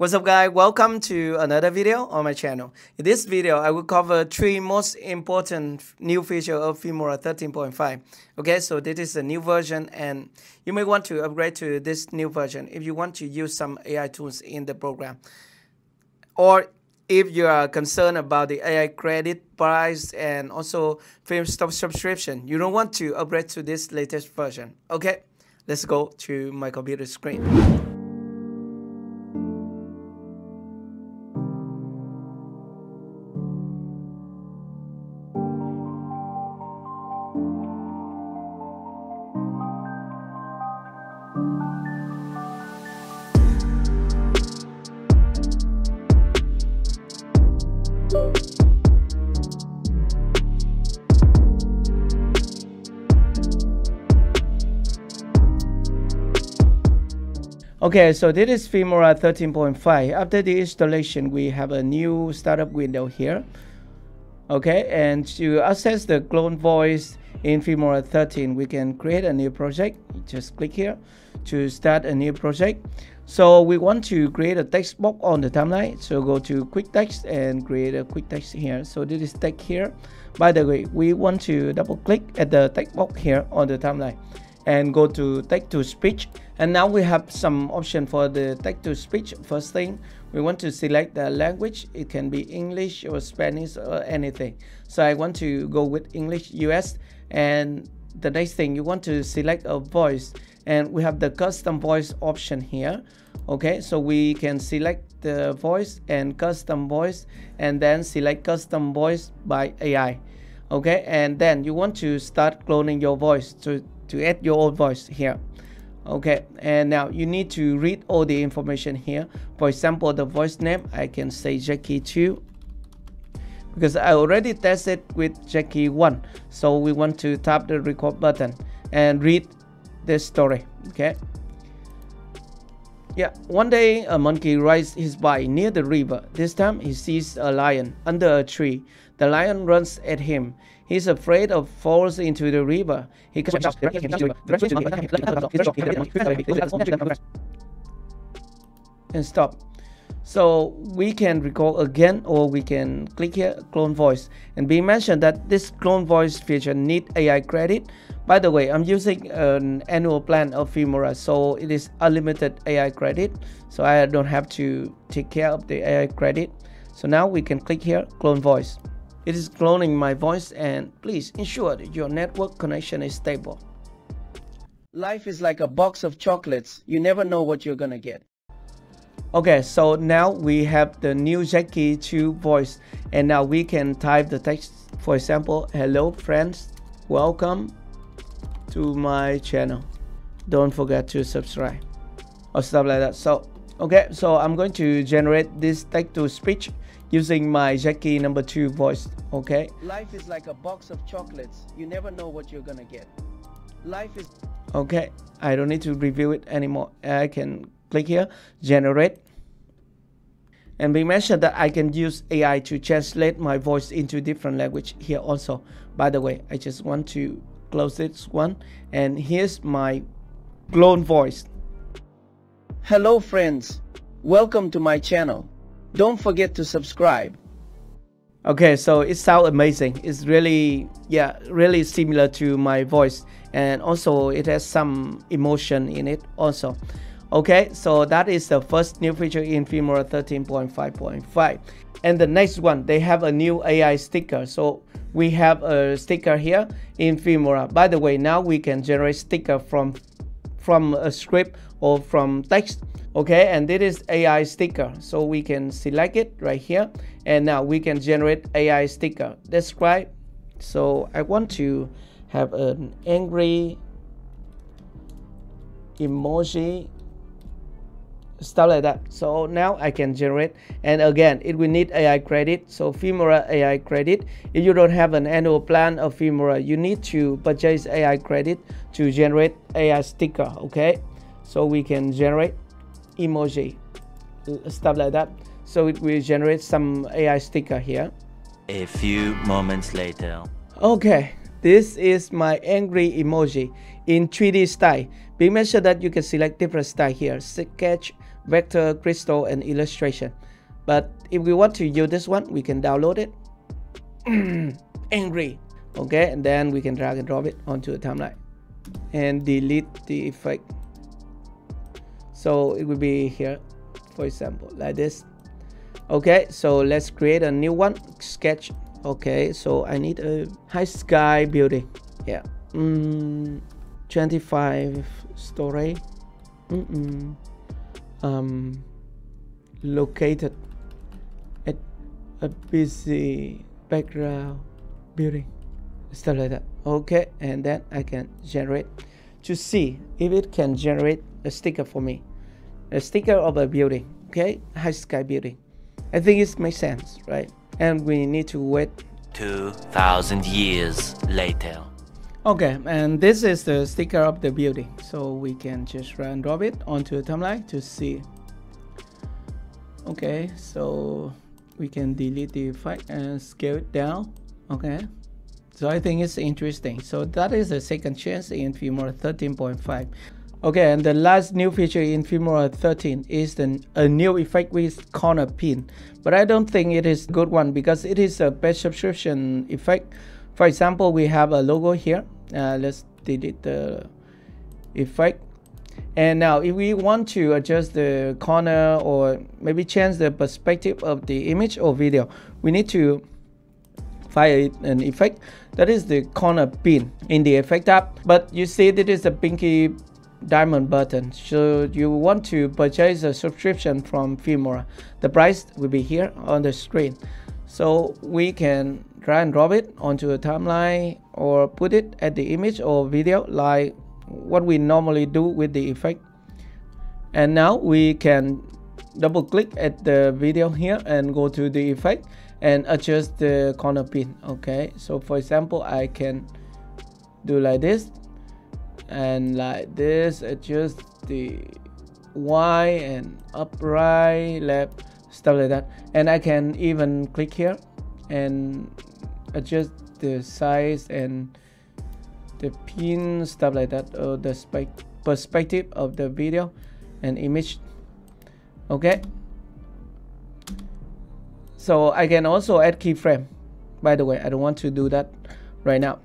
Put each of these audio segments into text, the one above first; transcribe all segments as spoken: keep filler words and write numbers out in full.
What's up guys, welcome to another video on my channel. In this video, I will cover three most important new features of Filmora thirteen point five. Okay, so this is the new version and you may want to upgrade to this new version if you want to use some A I tools in the program. Or if you are concerned about the A I credit price and also Filmstock subscription, you don't want to upgrade to this latest version. Okay, let's go to my computer screen. Okay, so this is Filmora thirteen point five. After the installation, we have a new startup window here. Okay, and to access the clone voice in Filmora thirteen, we can create a new project. Just click here to start a new project. So we want to create a text box on the timeline. So go to quick text and create a quick text here. So this is text here. By the way, we want to double click at the text box here on the timeline and go to text to speech. And now we have some option for the text to speech. First thing, we want to select the language. It can be English or Spanish or anything. So I want to go with English U S. And the next thing, you want to select a voice. And we have the custom voice option here. Okay, so we can select the voice and custom voice and then select custom voice by A I. Okay, and then you want to start cloning your voice to, to add your own voice here. Okay, and now you need to read all the information here. For example, the voice name, I can say Jackie two because I already tested with Jackie one. So we want to tap the record button and read this story. Okay. Yeah, one day a monkey rides his bike near the river. This time he sees a lion under a tree. The lion runs at him. He's afraid of falls into the river. He and stop. So we can record again, or we can click here, clone voice. And be mentioned that this clone voice feature need A I credit. By the way, I'm using an annual plan of Filmora, so it is unlimited A I credit. So I don't have to take care of the A I credit. So now we can click here, clone voice. It is cloning my voice, and please ensure that your network connection is stable. Life is like a box of chocolates. You never know what you're gonna get. Okay, so now we have the new Jackie two voice, and now we can type the text. For example, hello friends, welcome to my channel, don't forget to subscribe, or stuff like that. So okay, so I'm going to generate this text to speech using my Jackie number two voice. Okay, life is like a box of chocolates, you never know what you're gonna get. Life is okay. I don't need to review it anymore. I can click here, generate. And we mentioned that I can use A I to translate my voice into different language here also. By the way, I just want to close this one. And here's my clone voice. Hello friends, welcome to my channel. Don't forget to subscribe. Okay, so it sounds amazing. It's really, yeah, really similar to my voice. And also it has some emotion in it also. Okay, so that is the first new feature in Filmora thirteen point five point five. And the next one, they have a new A I sticker. So we have a sticker here in Filmora. By the way, now we can generate sticker from from a script or from text. Okay, and this is A I sticker. So we can select it right here. And now we can generate A I sticker. Describe. So I want to have an angry emoji, stuff like that. So now I can generate, and again it will need A I credit. So Filmora A I credit, if you don't have an annual plan of Filmora, you need to purchase A I credit to generate A I sticker. Okay, so we can generate emoji, stuff like that. So it will generate some A I sticker here. A few moments later. Okay, this is my angry emoji in three D style. Be mentioned that you can select different style here, sketch, vector, crystal, and illustration. But if we want to use this one, we can download it. Angry. Okay, and then we can drag and drop it onto the timeline and delete the effect. So it will be here, for example, like this. Okay, so let's create a new one, sketch. Okay, so I need a high sky building. Yeah, mm, twenty-five story. Mm -mm. Um, located at a busy background building, stuff like that. Okay, and then I can generate to see if it can generate a sticker for me, a sticker of a building. Okay, high sky building. I think it makes sense, right? And we need to wait two thousand years later. Okay, and this is the sticker of the building, so we can just drag and drop it onto the timeline to see. Okay, so we can delete the effect and scale it down. Okay, so I think it's interesting. So that is the second change in Filmora thirteen point five. Okay, and the last new feature in Filmora thirteen is the, a new effect with corner pin. But I don't think it is a good one because it is a paid subscription effect. For example, we have a logo here. Uh, let's delete the effect. And now if we want to adjust the corner or maybe change the perspective of the image or video, we need to find an effect. That is the corner pin in the effect tab. But you see that is a pinky diamond button. So you want to purchase a subscription from Filmora. The price will be here on the screen. So we can drag and drop it onto a timeline or put it at the image or video like what we normally do with the effect. And now we can double click at the video here and go to the effect and adjust the corner pin. Okay, so for example, I can do like this and like this, adjust the Y and up, right, left, stuff like that. And I can even click here and adjust the size and the pin, stuff like that, or the perspective of the video and image. Okay, so I can also add keyframe. By the way, I don't want to do that right now.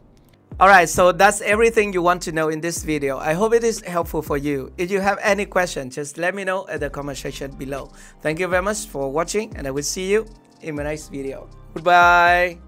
Alright, so that's everything you want to know in this video. I hope it is helpful for you. If you have any questions, just let me know at the comment section below. Thank you very much for watching, and I will see you in my next video. Goodbye!